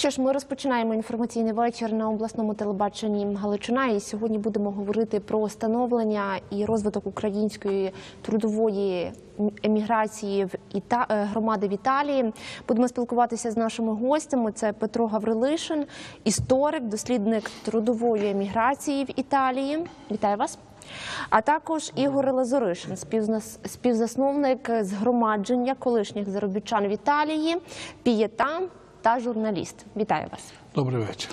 Що ж, ми розпочинаємо інформаційний вечір на обласному телебаченні Галичина. І сьогодні будемо говорити про становлення і розвиток української трудової еміграції в громади в Італії. Будемо спілкуватися з нашими гостями. Це Петро Гаврилишин, історик, дослідник трудової еміграції в Італії. Вітаю вас. А також Ігор Лазоришин, співзасновник згромадження колишніх заробітчан в Італії, Пієта та журналіст. Вітаю вас. Добрий вечір.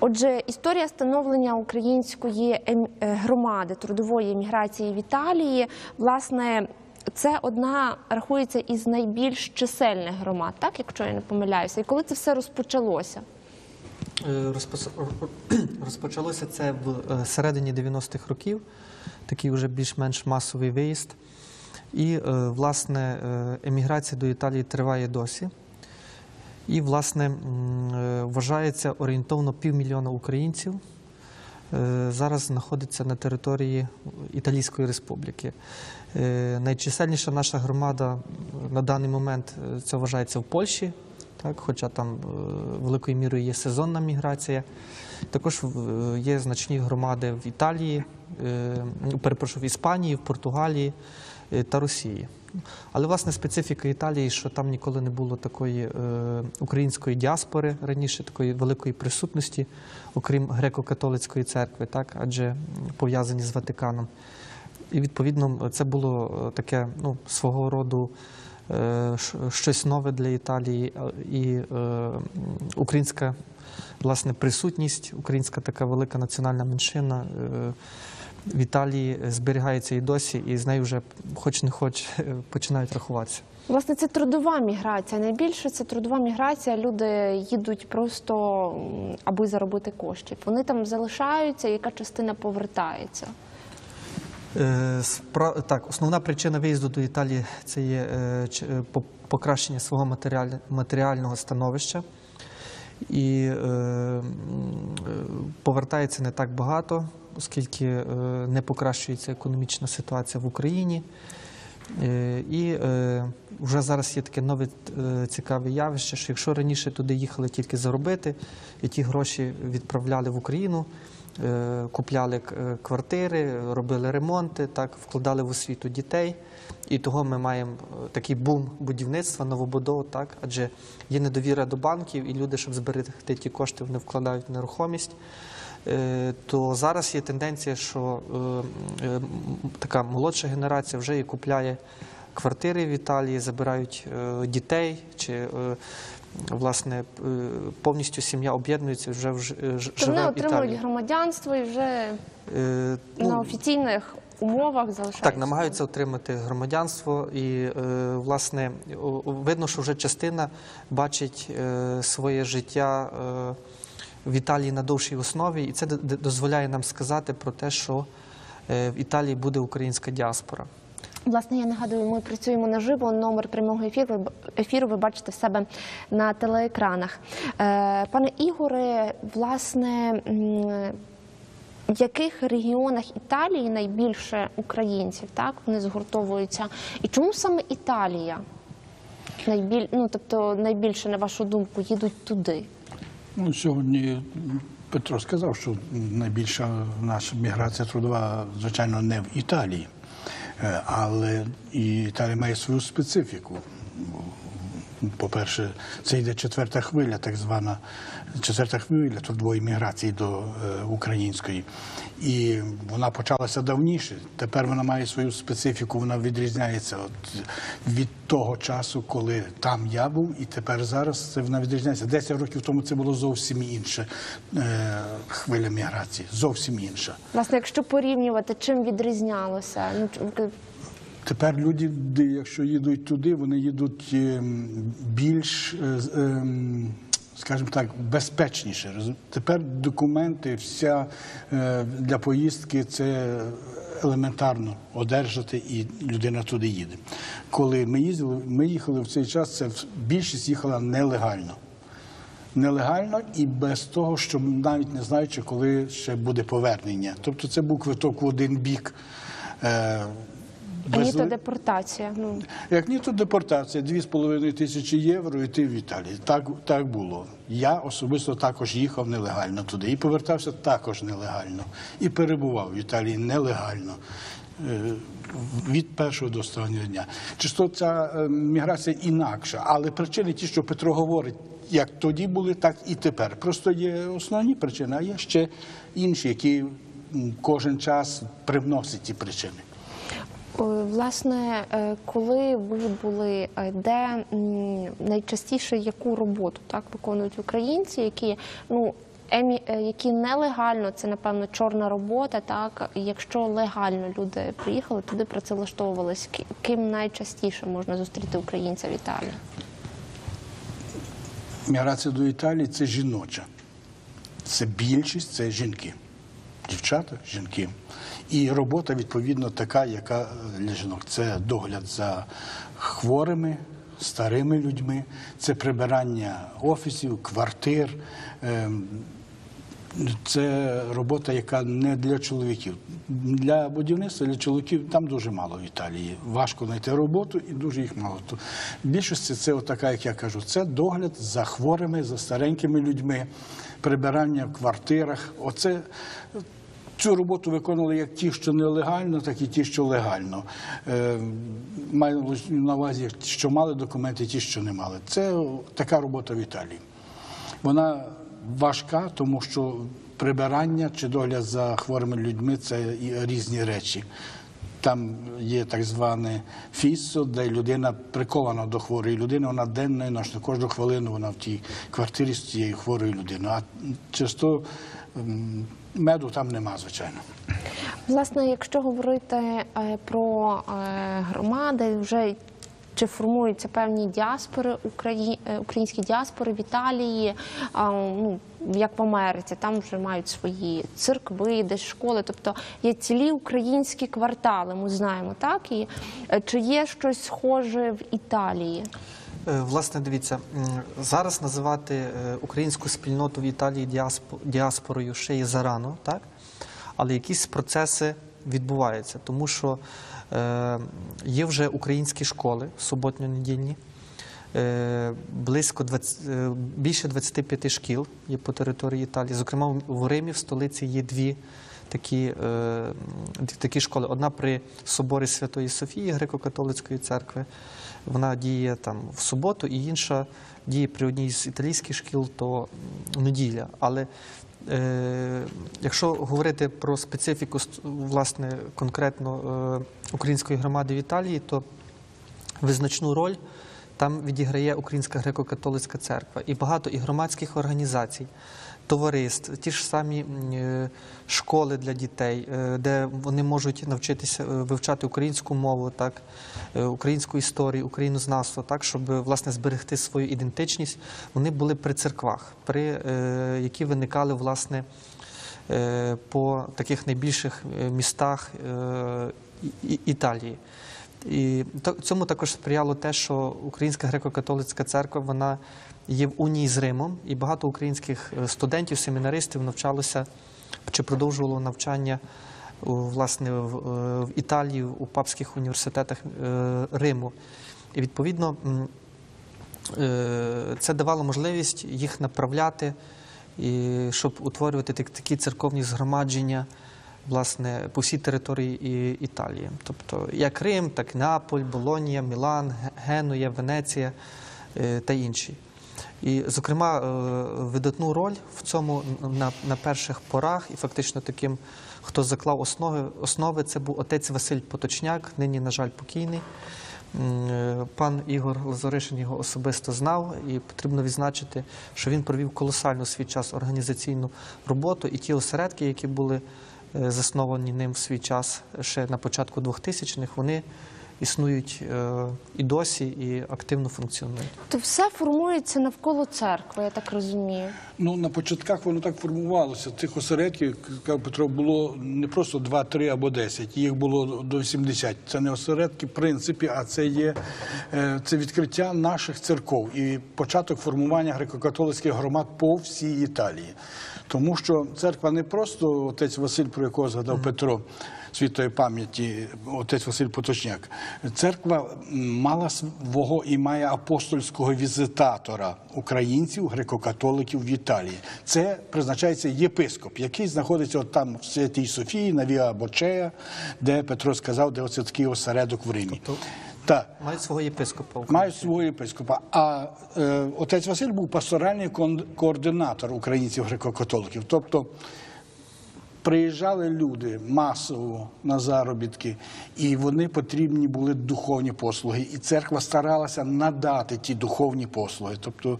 Отже, історія становлення української громади трудової еміграції в Італії, власне, це одна, рахується, із найбільш чисельних громад, так, якщо я не помиляюся. І коли це все розпочалося? Розпочалося це в середині 90-х років, такий вже більш-менш масовий виїзд. І, власне, еміграція до Італії триває досі. І, власне, вважається, орієнтовно 500 000 українців зараз знаходиться на території Італійської республіки. Найчисельніша наша громада на даний момент, це вважається, в Польщі, так, хоча там великою мірою є сезонна міграція. Також є значні громади в Італії, перепрошую, в Іспанії, в Португалії та Росії. Але, власне, специфіка Італії, що там ніколи не було такої української діаспори раніше, такої великої присутності, окрім греко-католицької церкви, так, адже пов'язані з Ватиканом. І, відповідно, це було таке, ну, свого роду щось нове для Італії, і українська, власне, присутність, українська така велика національна меншина в Італії зберігається і досі, і з нею вже хоч не хоч починають рахуватися. Власне, це трудова міграція. Найбільше це трудова міграція. Люди їдуть просто, аби заробити коштів. Вони там залишаються, яка частина повертається? Так, основна причина виїзду до Італії – це є покращення свого матеріального становища. І повертається не так багато, оскільки не покращується економічна ситуація в Україні. І вже зараз є таке нове цікаве явище, що якщо раніше туди їхали тільки заробити, і ті гроші відправляли в Україну, купляли квартири, робили ремонти, так, вкладали в освіту дітей. І того ми маємо такий бум будівництва, новобудов, так, адже є недовіра до банків, і люди, щоб зберегти ті кошти, вони вкладають в нерухомість. То зараз є тенденція, що така молодша генерація вже і купляє квартири в Італії, забирають дітей, чи, власне, повністю сім'я об'єднується, вже живе в Італії. Вони отримують громадянство і вже на офіційних умовах залишаються. Так, намагаються отримати громадянство, і, власне, видно, що вже частина бачить своє життя в Італії на довшій основі, і це дозволяє нам сказати про те, що в Італії буде українська діаспора. Власне, я нагадую, ми працюємо наживо, номер прямого ефіру ви бачите в себе на телеекранах. Пане Ігоре, власне, в яких регіонах Італії найбільше українців, так, вони згуртовуються? І чому саме Італія, ну, тобто, найбільше, на вашу думку, їдуть туди? Ну, сьогодні Петро сказав, що найбільша наша міграція трудова, звичайно, не в Італії. Але і Італія має свою специфіку. По-перше, це йде четверта хвиля, так звана четверта хвиля трудової міграції до української. І вона почалася давніше. Тепер вона має свою специфіку, вона відрізняється від того часу, коли там я був, і тепер зараз вона відрізняється. 10 років тому це було зовсім інша хвиля міграції, зовсім інша. Власне, якщо порівнювати, чим відрізнялося? Тепер люди, якщо їдуть туди, вони їдуть більш, скажімо так, безпечніше. Тепер документи вся для поїздки – це елементарно одержати, і людина туди їде. Коли ми їхали в цей час, це більшість їхала нелегально. Нелегально і без того, що навіть не знаючи, коли ще буде повернення. Тобто це був квиток в один бік. Ніто депортація. Як ніто депортація, 2500 євро йти в Італію. Так було. Я особисто також їхав нелегально туди. І повертався також нелегально. І перебував в Італії нелегально. Від першого до останнього дня. Чисто ця міграція інакша, але причини ті, що Петро говорить, як тоді були, так і тепер. Просто є основні причини, а є ще інші, які кожен час привносять ці причини. Власне, коли ви були, де найчастіше яку роботу виконують українці, які нелегально, це, напевно, чорна робота, так? Якщо легально люди приїхали, туди працевлаштовувалися. Ким найчастіше можна зустріти українця в Італії? Міграція до Італії – це жіноча. Це більшість – це жінки. Дівчата – жінки. І робота, відповідно, така, яка для жінок. Це догляд за хворими, старими людьми, це прибирання офісів, квартир. Це робота, яка не для чоловіків. Для будівництва, для чоловіків там дуже мало в Італії. Важко знайти роботу і дуже їх мало. Більшості це отака, як я кажу, це догляд за хворими, за старенькими людьми, прибирання в квартирах. Цю роботу виконували як ті, що нелегально, так і ті, що легально. Маю на увазі, що мали документи, ті, що не мали. Це така робота в Італії. Вона важка, тому що прибирання чи догляд за хворими людьми – це різні речі. Там є так зване фіссо, де людина прикована до хворої людини, вона денно і нічно, кожну хвилину вона в тій квартирі з цією хворою людиною. А часто меду там нема, звичайно. Власне, якщо говорити про громади, вже чи формуються певні діаспори, українські діаспори в Італії, як в Америці, там вже мають свої церкви, десь школи, тобто є цілі українські квартали, ми знаємо, так? Чи є щось схоже в Італії? Власне, дивіться, зараз називати українську спільноту в Італії діаспорою ще є зарано, так? Але якісь процеси відбуваються, тому що є вже українські школи суботньо-недільні, більше 25 шкіл є по території Італії. Зокрема, в Римі, в столиці, є дві такі школи. Одна при соборі Святої Софії Греко-католицької церкви, вона діє в суботу, і інша діє при одній з італійських шкіл, то неділя. Але якщо говорити про специфіку, власне, конкретно української громади в Італії, то визначну роль там відіграє Українська греко-католицька церква. І багато і громадських організацій, товариств, ті ж самі школи для дітей, де вони можуть навчитися вивчати українську мову, українську історію, українознавство, щоб, власне, зберегти свою ідентичність. Вони були при церквах, які виникали, власне, по таких найбільших містах Італії. І цьому також сприяло те, що Українська греко-католицька церква, вона є в унії з Римом, і багато українських студентів, семінаристів навчалося чи продовжувало навчання, власне, в Італії, у папських університетах Риму. І, відповідно, це давало можливість їх направляти, щоб утворювати такі церковні згромадження, власне, по всій території Італії. Тобто, як Рим, так і Неаполь, Болонія, Мілан, Генуя, Венеція та інші. І, зокрема, видатну роль в цьому на перших порах, і фактично таким, хто заклав основи, це був отець Василь Поточняк, нині, на жаль, покійний. Пан Ігор Лазоришин його особисто знав, і потрібно відзначити, що він провів колосальну в свій час організаційну роботу, і ті осередки, які були засновані ним в свій час ще на початку 2000-х, вони існують і досі, і активно функціонують. То все формується навколо церкви, я так розумію? Ну, на початках воно так формувалося. Цих осередків, як Петро, було не просто 2, 3 або 10, їх було до 80. Це не осередки в принципі, а це відкриття наших церков і початок формування греко-католицьких громад по всій Італії. Тому що церква не просто отець Василь, про якого згадав Петро, світлої пам'яті отець Василь Поточняк, церква мала свого і має апостольського візитатора українців, греко-католиків в Італії. Це призначається єпископ, який знаходиться от там в Святій Софії, на Віа Бочея, де Петро сказав, де оце такий осередок в Римі. Мають свого єпископа. Мають свого єпископа. А отець Василь був пасторальний координатор українців греко-католиків. Тобто приїжджали люди масово на заробітки, і вони потрібні були духовні послуги. І церква старалася надати ті духовні послуги. Тобто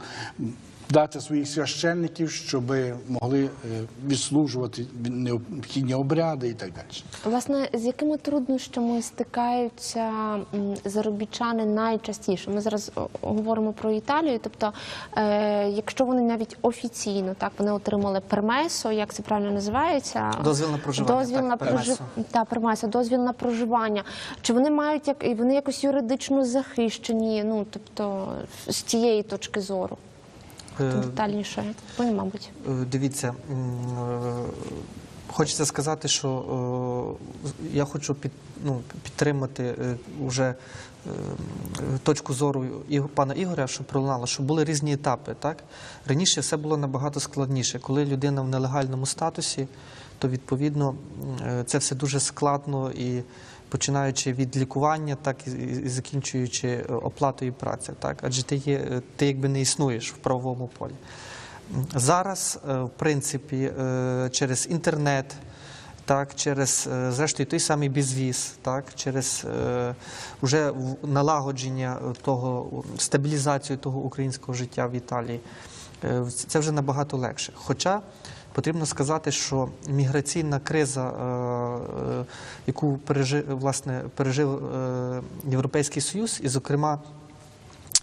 дати своїх священників, щоб могли відслужувати необхідні обряди і так далі. Власне, з якими труднощами стикаються заробітчани найчастіше? Ми зараз говоримо про Італію, тобто, якщо вони навіть офіційно, так, вони отримали пермесо, як це правильно називається? Дозвіл на проживання. Дозвіл на проживання. Чи вони мають, вони якось юридично захищені, ну, тобто, з цієї точки зору? Детальніше, мабуть. Дивіться, хочеться сказати, що я хочу підтримати вже точку зору пана Ігоря, що пролунало, що були різні етапи. Раніше все було набагато складніше. Коли людина в нелегальному статусі, то, відповідно, це все дуже складно, і починаючи від лікування, так і закінчуючи оплатою праці, так? Адже ти якби не існуєш в правовому полі. Зараз, в принципі, через інтернет, так, через, зрештою, той самий безвіз, так, через вже налагодження того, стабілізацію того українського життя в Італії, це вже набагато легше. Хоча потрібно сказати, що міграційна криза, яку пережив Європейський Союз, і, зокрема,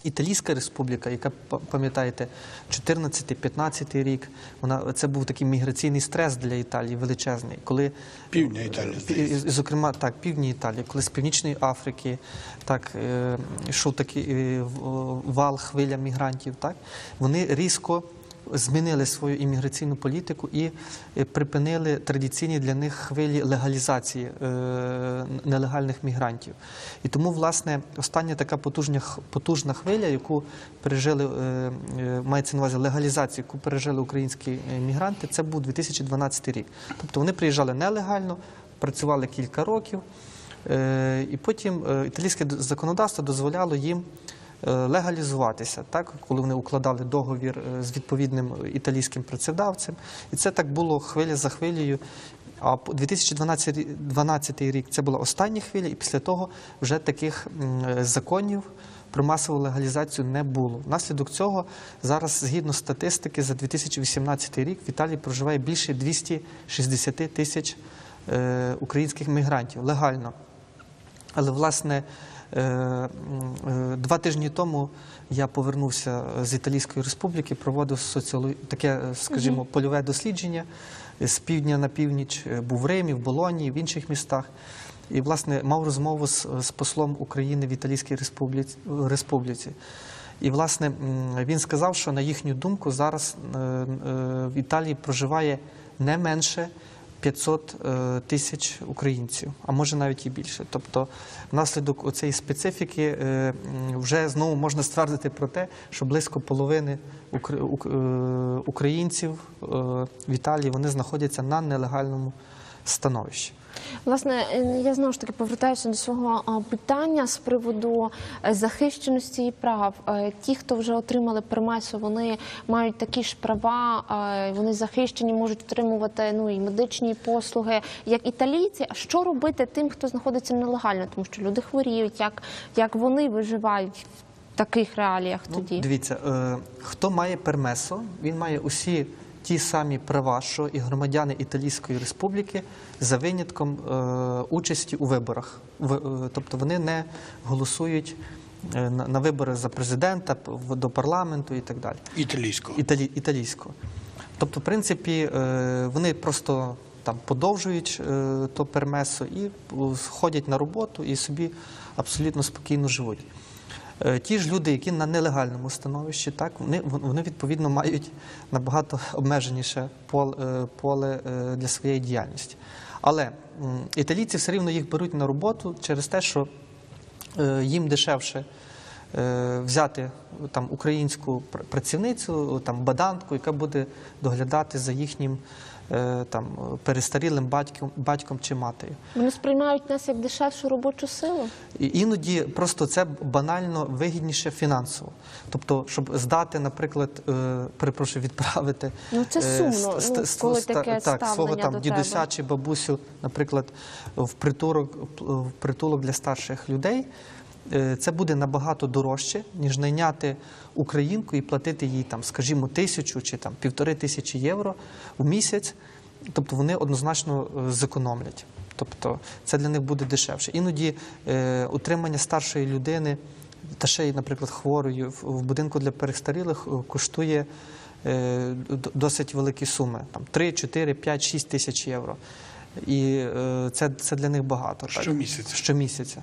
Італійська республіка, яка, пам'ятаєте, 14-15 рік, це був такий міграційний стрес для Італії величезний. Півдня Італії. Зокрема, так, півдня Італії, коли з Північної Африки йшов такий вал, хвиля мігрантів, вони різко змінили свою імміграційну політику і припинили традиційні для них хвилі легалізації нелегальних мігрантів. І тому, власне, остання така потужна хвиля, яку пережили, мається на увазі легалізацію, яку пережили українські мігранти, це був 2012 рік. Тобто вони приїжджали нелегально, працювали кілька років, і потім італійське законодавство дозволяло їм легалізуватися, коли вони укладали договір з відповідним італійським працедавцем. І це так було хвиля за хвилею. А 2012 рік це була остання хвиля, і після того вже таких законів про масову легалізацію не було. Внаслідок цього зараз, згідно статистики, за 2018 рік в Італії проживає більше 260 тисяч українських мігрантів легально. Але, власне, 2 тижні тому я повернувся з Італійської республіки, проводив таке, скажімо, польове дослідження з півдня на північ, був в Римі, в Болонії, в інших містах. І, власне, мав розмову з послом України в Італійській республіці. І, власне, він сказав, що, на їхню думку, зараз в Італії проживає не менше 500 тисяч українців, а може навіть і більше. Тобто, внаслідок оцеї специфіки вже знову можна ствердити про те, що близько половини українців в Італії, вони знаходяться на нелегальному становищі. Власне, я знову ж таки повертаюся до свого питання з приводу захищеності і прав. Ті, хто вже отримали пермесо, вони мають такі ж права, вони захищені, можуть отримувати і медичні послуги, як італійці. А що робити тим, хто знаходиться нелегально? Тому що люди хворіють, як вони виживають в таких реаліях тоді? Дивіться, хто має пермесо, він має усі ті самі права, що і громадяни Італійської республіки, за винятком участі у виборах. Тобто вони не голосують на вибори за президента, до парламенту і так далі. Італійського. Тобто, в принципі, вони просто подовжують то пермесо і ходять на роботу і собі абсолютно спокійно живуть. Ті ж люди, які на нелегальному становищі, вони, відповідно, мають набагато обмеженіше поле для своєї діяльності. Але італійці все рівно їх беруть на роботу через те, що їм дешевше взяти там українську працівницю, там бадантку, яка буде доглядати за їхнім там перестарілим батьком чи матері. Вони сприймають нас як дешевшу робочу силу? І іноді просто це банально вигідніше фінансово. Тобто, щоб здати, наприклад, перепрошую, відправити свого там дідуся чи бабусю, наприклад, в притулок для старших людей, це буде набагато дорожче, ніж найняти українку і платити їй, скажімо, 1000 чи 1500 євро в місяць. Тобто вони однозначно зекономлять. Тобто це для них буде дешевше. Іноді утримання старшої людини, та ще й, наприклад, хворою, в будинку для перестарілих коштує досить великі суми. 3, 4, 5, 6 тисяч євро. І це для них багато. Щомісяця. Щомісяця.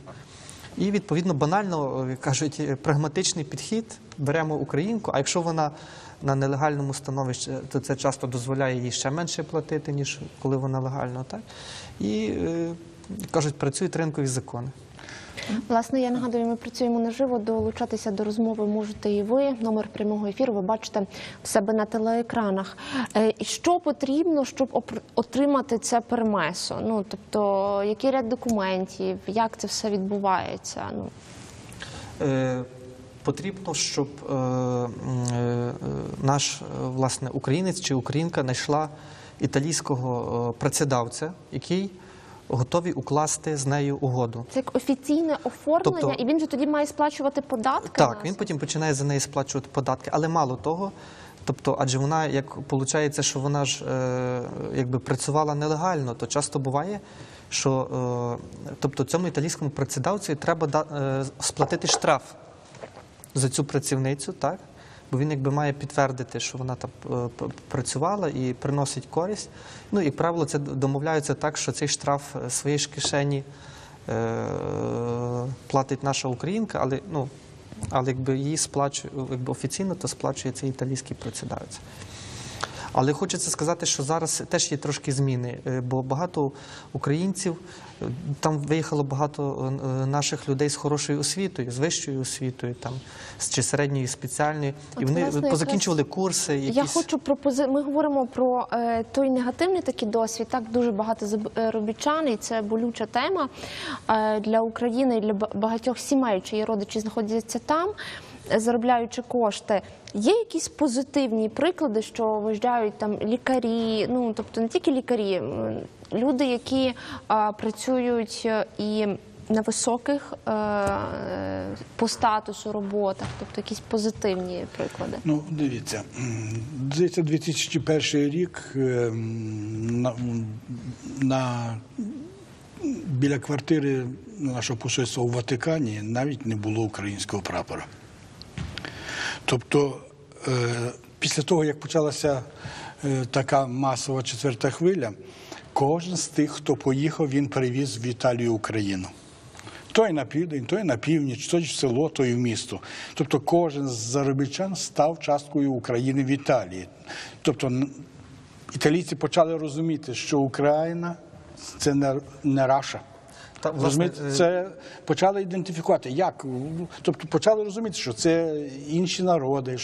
І, відповідно, банально, кажуть, прагматичний підхід, беремо українку, а якщо вона на нелегальному становищі, то це часто дозволяє їй ще менше платити, ніж коли вона легально. І, кажуть, працюють ринкові закони. Власне, я нагадую, ми працюємо наживо, долучатися до розмови можете і ви. Номер прямого ефіру ви бачите в себе на телеекранах. Що потрібно, щоб отримати це пермесо? Ну, тобто, який ряд документів, як це все відбувається? Потрібно, щоб наш, власне, українець чи українка знайшла італійського працедавця, який готові укласти з нею угоду. Це як офіційне оформлення, і він же тоді має сплачувати податки? Так, він потім починає за неї сплачувати податки, але мало того, адже вона, як виходить, що вона ж якби працювала нелегально, то часто буває, що цьому італійському працедавцю треба сплатити штраф за цю працівницю, бо він якби має підтвердити, що вона там працювала і приносить користь. Ну, як правило, це домовляється так, що цей штраф з своєї ж кишені платить наша українка, але, ну, але якби її сплачує, якби офіційно, то сплачує цей італійський працедавець. Але хочеться сказати, що зараз теж є трошки зміни, бо багато українців, там виїхало багато наших людей з хорошою освітою, з вищою освітою, чи середньої, спеціальної, і вони позакінчували курси. Я хочу, ми говоримо про той негативний такий досвід, так дуже багато заробітчан, і це болюча тема для України і для багатьох сімей, чиї родичі знаходяться там, заробляючи кошти. Є якісь позитивні приклади, що виїжджають там лікарі, ну, тобто не тільки лікарі, люди, які працюють і на високих по статусу роботах, тобто якісь позитивні приклади? Ну, дивіться, здається, 2001 рік біля квартири нашого посольства у Ватикані навіть не було українського прапора. Тобто, після того, як почалася така масова четверта хвиля, кожен з тих, хто поїхав, він перевіз в Італію Україну. Той на південь, той на північ, той в село, той в місто. Тобто, кожен з заробітчан став часткою України в Італії. Тобто, італійці почали розуміти, що Україна – це не Раша. Це почали ідентифікувати, як, тобто почали розуміти, що це інші народи,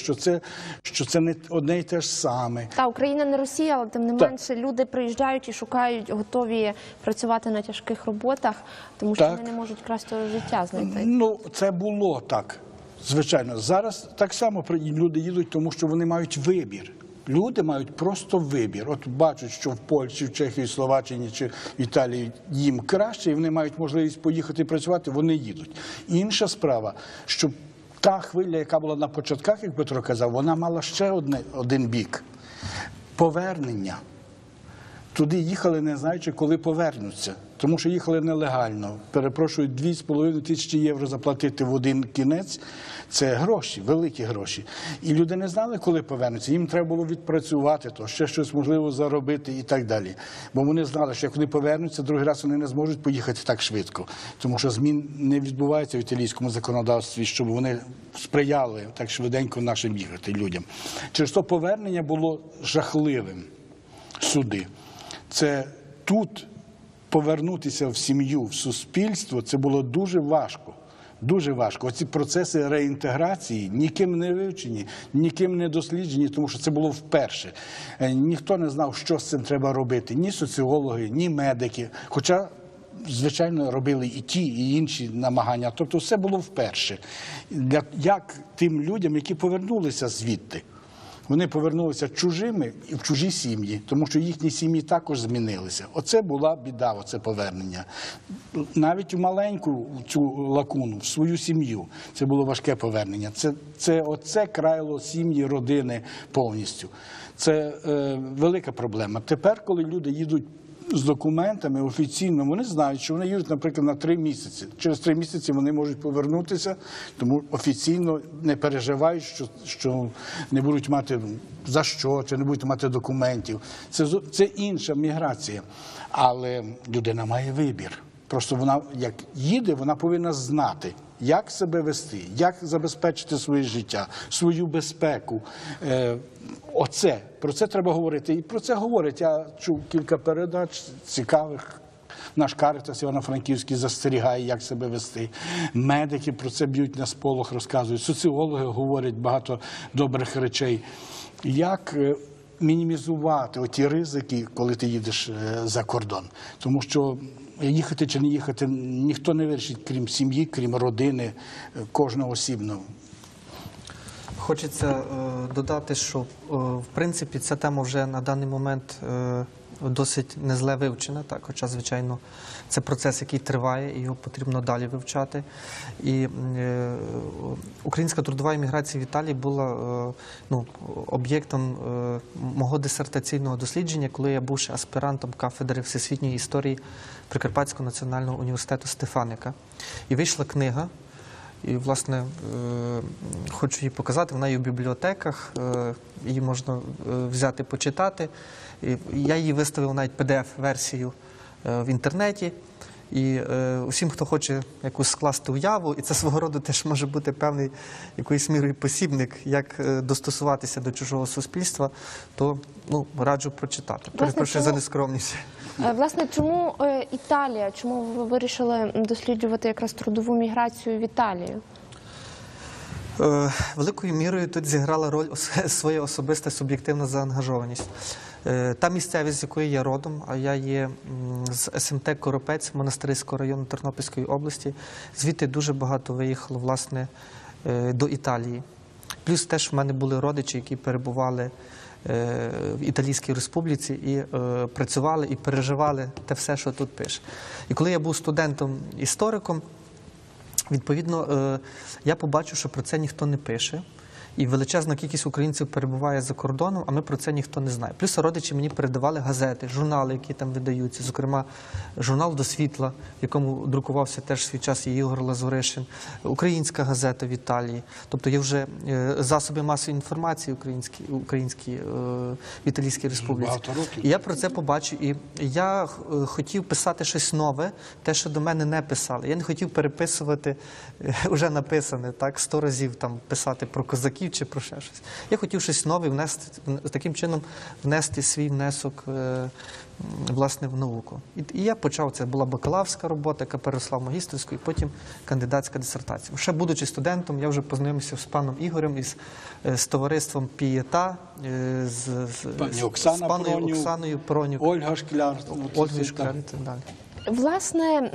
що це не одне і те ж саме. Та, Україна не Росія, але тим не менше люди приїжджають і шукають, готові працювати на тяжких роботах, тому що вони не можуть кращого життя знайти. Ну, це було так, звичайно. Зараз так само люди їдуть, тому що вони мають вибір. Люди мають просто вибір. От бачать, що в Польщі, в Чехії, Словаччині чи в Італії їм краще, і вони мають можливість поїхати і працювати, вони їдуть. Інша справа, що та хвиля, яка була на початках, як Петро казав, вона мала ще один бік – повернення. Туди їхали, не знаючи, коли повернуться, тому що їхали нелегально. Перепрошую, 2500 євро заплатити в один кінець – це гроші, великі гроші. І люди не знали, коли повернуться, їм треба було відпрацювати, то ще щось можливо заробити і так далі. Бо вони знали, що як вони повернуться, другий раз вони не зможуть поїхати так швидко, тому що змін не відбувається в італійському законодавстві, щоб вони сприяли так швиденько нашим їхати людям. Через то повернення було жахливим сюди. Це тут повернутися в сім'ю, в суспільство, це було дуже важко. Дуже важко. Оці процеси реінтеграції ніким не вивчені, ніким не досліджені, тому що це було вперше. Ніхто не знав, що з цим треба робити. Ні соціологи, ні медики. Хоча, звичайно, робили і ті, і інші намагання. Тобто все було вперше. Як тим людям, які повернулися звідти? Вони повернулися чужими і в чужі сім'ї, тому що їхні сім'ї також змінилися. Оце була біда, оце повернення. Навіть в маленьку цю лакуну, в свою сім'ю, це було важке повернення. Це оце країло сім'ї, родини повністю. Це велика проблема. Тепер, коли люди їдуть з документами офіційно, вони знають, що вони їдуть, наприклад, на 3 місяці. Через 3 місяці вони можуть повернутися, тому офіційно не переживають, що не будуть мати за що, чи не будуть мати документів. Це інша міграція. Але людина має вибір. Просто вона, як їде, вона повинна знати, як себе вести, як забезпечити своє життя, свою безпеку. Оце, про це треба говорити. І про це говорять. Я чув кілька передач цікавих. Наш Карітас Івано-Франківський застерігає, як себе вести. Медики про це б'ють на сполох, розказують. Соціологи говорять багато добрих речей. Як мінімізувати оті ризики, коли ти їдеш за кордон. Тому що їхати чи не їхати, ніхто не вирішить, крім сім'ї, крім родини, кожного осібно. Хочеться додати, що, в принципі, ця тема вже на даний момент досить незле вивчена, так? Хоча, звичайно, це процес, який триває, і його потрібно далі вивчати. І українська трудова еміграція в Італії була об'єктом мого дисертаційного дослідження, коли я був ще аспірантом кафедри всесвітньої історії Прикарпатського національного університету Стефаника. І вийшла книга. І, власне, хочу її показати, вона є в бібліотеках, її можна взяти, почитати. Я її виставив навіть PDF-версію в інтернеті. І усім, хто хоче якусь скласти уяву, і це свого роду теж може бути певний якоюсь мірою посібник, як достосуватися до чужого суспільства, то раджу прочитати. Перепрошую за нескромність. Власне, чому Італія? Чому ви вирішили досліджувати якраз трудову міграцію в Італію? Великою мірою тут зіграла роль своя особиста суб'єктивна заангажованість. Та місцевість, з якої я родом, а я є з СМТ Коропець, Монастирського району Тернопільської області, звідти дуже багато виїхало, власне, до Італії. Плюс теж в мене були родичі, які перебували в Італійській республіці і працювали, і переживали те все, що тут пише. І коли я був студентом-істориком, відповідно, я побачив, що про це ніхто не пише. І величезна кількість українців перебуває за кордоном, а ми про це ніхто не знає. Плюс родичі мені передавали газети, журнали, які там видаються. Зокрема, журнал «Досвітла», в якому друкувався теж в свій час і Ігор Лазоришин, українська газета в Італії. Тобто є вже засоби масової інформації українські в Італійській республіці. І я про це побачив. І я хотів писати щось нове, те, що до мене не писали. Я не хотів переписувати вже написане, так, 100 разів там писати про козаків, чи про ще щось. Я хотів щось нове внести, таким чином внести свій внесок, власне, в науку. І я почав, це була бакалаврська робота, яка переросла в магістерську, і потім кандидатська дисертація. Ще будучи студентом, я вже познайомився з паном Ігорем, з товариством Пієта, з паною Оксаною Пронюк. Ольга Шкляр. Ольга Шкляр і так далі. Власне,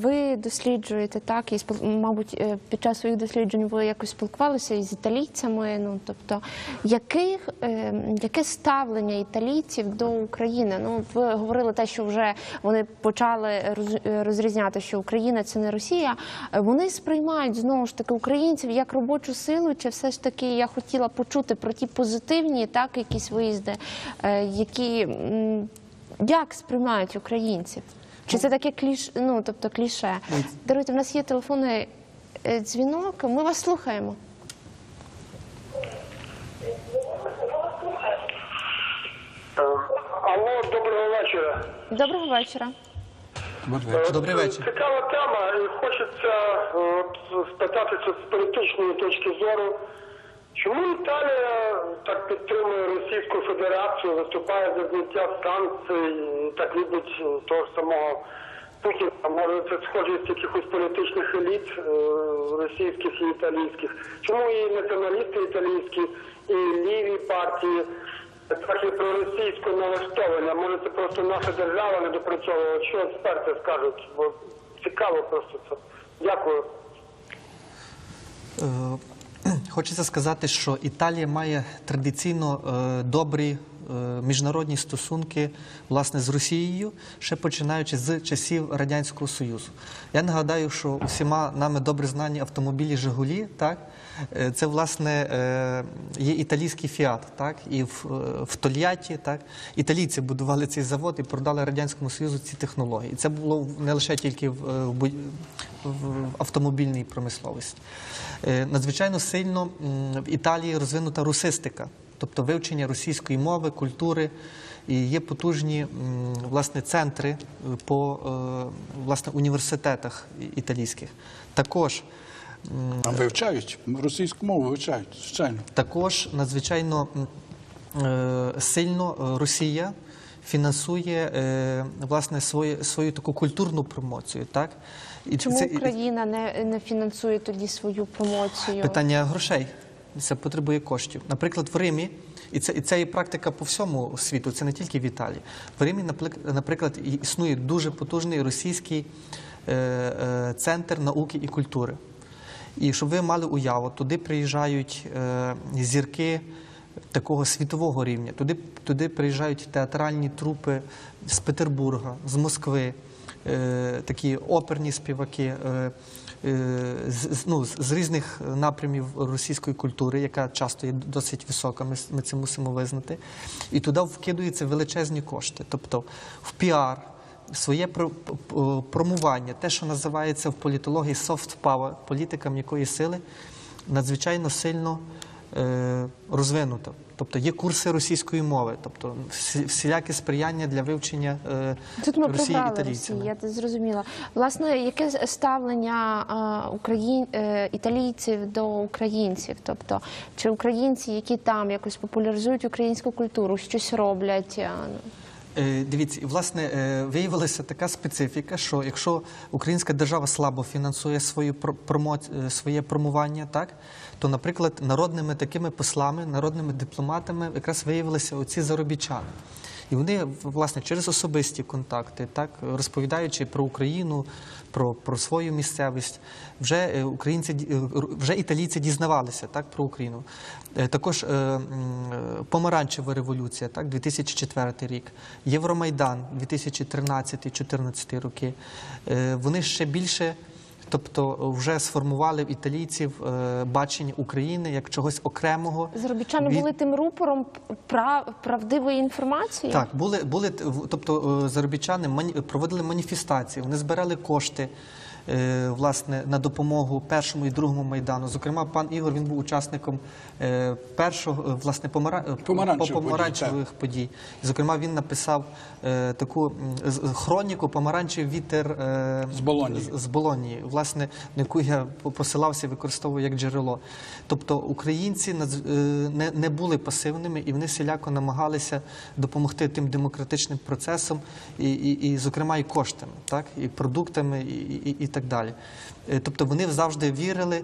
ви досліджуєте, так, і, мабуть, під час своїх досліджень ви якось спілкувалися із італійцями, тобто, яке ставлення італійців до України? Ви говорили те, що вже вони почали розрізняти, що Україна – це не Росія. Вони сприймають, знову ж таки, українців як робочу силу, чи все ж таки я хотіла почути про ті позитивні, так, якісь виїзди, які... Як сприймають українців? Чи це таке кліше? Даруйте, в нас є телефонний дзвінок, ми вас слухаємо. Алло, доброго вечора. Доброго вечора. Добрий вечір. Цікава тема, і хочеться спитатися з політичної точки зору. Чому Італія так підтримує Російську Федерацію, виступає за зняття санкцій, так любить того ж самого Путіна. Може, це схожість якихось політичних еліт російських і італійських. Чому і націоналісти італійські, і ліві партії трохи проросійсько налаштовані? Може, це просто наша держава не допрацьовувала? Що експерти скажуть? Бо цікаво просто це. Дякую. Хочеться сказати, що Італія має традиційно добрі міжнародні стосунки, власне, з Росією, ще починаючи з часів Радянського Союзу. Я нагадаю, що усіма нами добре знані автомобілі «Жигулі», так? Це, власне, є італійський «Фіат», так? І в Тольятті, так? Італійці будували цей завод і продали Радянському Союзу ці технології. І це було не лише тільки в автомобільній промисловості. Надзвичайно сильно в Італії розвинута русистика. Тобто вивчення російської мови, культури, і є потужні, власне, центри по, власне, університетах італійських. Також... Вивчають, російську мову вивчають, звичайно. Також надзвичайно сильно Росія фінансує, власне, свою таку культурну промоцію, так? Чому Україна не фінансує тоді свою промоцію? Питання грошей. Це потребує коштів. Наприклад, в Римі, і це є практика по всьому світу, це не тільки в Італії. В Римі, наприклад, існує дуже потужний російський центр науки і культури. І щоб ви мали уяву, туди приїжджають зірки такого світового рівня, туди приїжджають театральні трупи з Петербурга, з Москви, такі оперні співаки, з різних напрямів російської культури, яка часто є досить висока, ми це мусимо визнати. І туди вкидаються величезні кошти, тобто в піар, своє промування, те, що називається в політології soft power, політика м'якої сили, надзвичайно сильно розвинута. Тобто є курси російської мови, тобто всіляке сприяння для вивчення Росії італійцями. Я зрозуміла. Власне, яке ставлення італійців до українців? Тобто, чи українці, які там якось популяризують українську культуру, щось роблять? Дивіться, власне, виявилася така специфіка, що якщо українська держава слабо фінансує своє промування, так, то, наприклад, народними такими послами, народними дипломатами якраз виявилися оці заробітчани. І вони, власне, через особисті контакти, так, розповідаючи про Україну, про свою місцевість, вже італійці дізнавалися, так, про Україну. Також Помаранчева революція, так, 2004 рік, Євромайдан, 2013-2014 роки. Вони ще більше, тобто, вже сформували в італійців бачення України як чогось окремого. Заробітчани були тим рупором правдивої інформації? Так, тобто, заробітчани проводили маніфестації, вони збирали кошти, власне, на допомогу першому і другому Майдану. Зокрема, пан Ігор, він був учасником першого, власне, помаранчевих подій. Зокрема, він написав таку хроніку «Помаранчевий вітер» з Болонії, власне, на яку я посилався і використовую як джерело. Тобто, українці не були пасивними, і вони всіляко намагалися допомогти тим демократичним процесам, і зокрема, і коштами, так, і продуктами, і так далі. Тобто вони завжди вірили,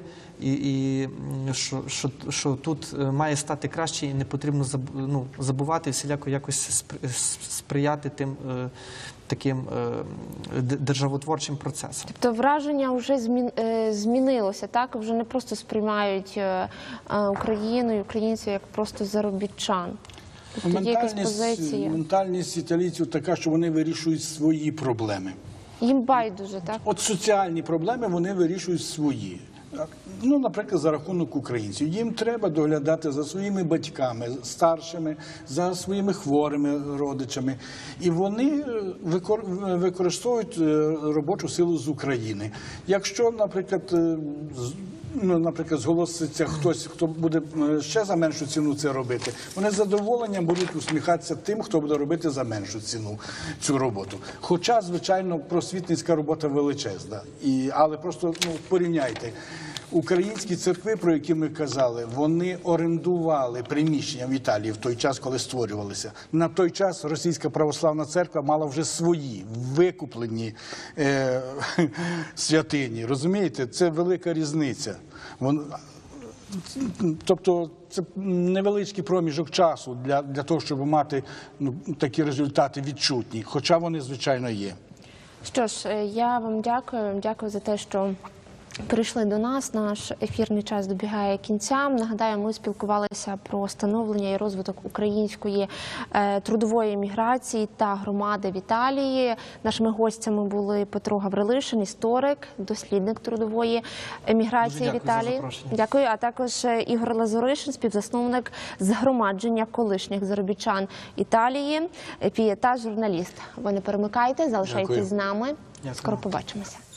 що тут має стати краще і не потрібно забувати, всіляко якось сприяти тим таким державотворчим процесом. Тобто враження вже змінилося, так? Вже не просто сприймають Україну і українців як просто заробітчан. Тобто є якась позиція. Ментальність італійців така, що вони вирішують свої проблеми. Їм байдуже, так? От соціальні проблеми вони вирішують свої. Ну, наприклад, за рахунок українців. Їм треба доглядати за своїми батьками, старшими, за своїми хворими родичами. І вони використовують робочу силу з України. Якщо, наприклад, зголоситься хтось, хто буде ще за меншу ціну це робити, вони з задоволенням будуть усміхатися тим, хто буде робити за меншу ціну цю роботу. Хоча, звичайно, просвітницька робота величезна, але просто порівняйте. Українські церкви, про які ми казали, вони орендували приміщення в Італії в той час, коли створювалися. На той час Російська православна церква мала вже свої викуплені святині. Розумієте? Це велика різниця. Тобто це невеличкий проміжок часу для того, щоб мати такі результати відчутні, хоча вони, звичайно, є. Що ж, я вам дякую. Дякую за те, що прийшли до нас. Наш ефірний час добігає кінця. Нагадаю, ми спілкувалися про становлення і розвиток української трудової міграції та громади в Італії. Нашими гостями були Петро Гаврилишин, історик, дослідник трудової міграції в Італії. Дякую. А також Ігор Лазоришин, співзасновник згромадження колишніх заробітчан Італії, Пієта, журналіст. Ви не перемикайте, залишайтесь з нами. Скоро побачимося.